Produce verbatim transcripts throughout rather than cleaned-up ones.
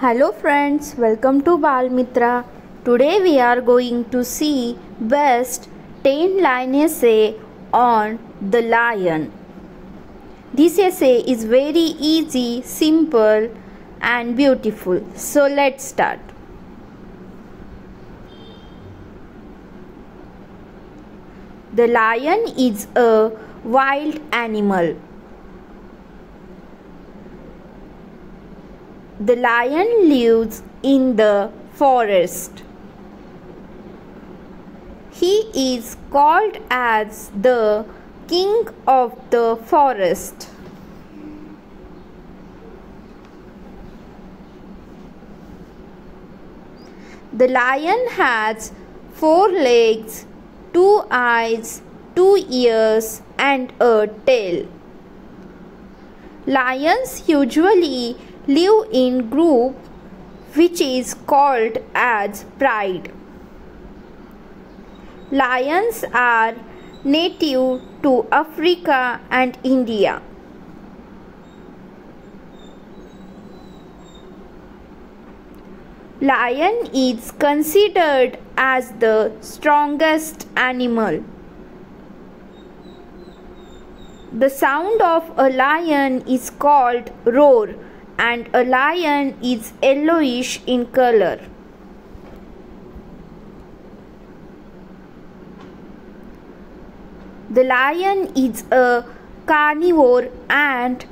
Hello friends, welcome to Balmitra. Today we are going to see best ten line essay on the lion. This essay is very easy, simple and beautiful. So let's start. The lion is a wild animal. The lion lives in the forest. He is called as the king of the forest. The lion has four legs, two eyes, two ears, and a tail. Lions usually live in group, which is called as pride. Lions are native to Africa and India. Lion is considered as the strongest animal. The sound of a lion is called roar, and a lion is yellowish in color. The lion is a carnivore and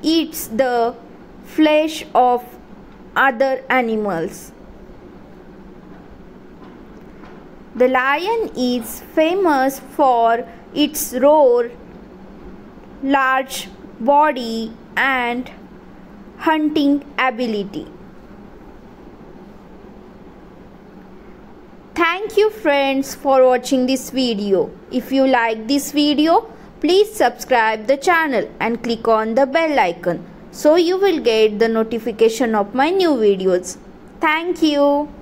eats the flesh of other animals. The lion is famous for its roar, large body and hunting ability. Thank you friends for watching this video. If you like this video, please subscribe the channel and click on the bell icon so you will get the notification of my new videos. Thank you.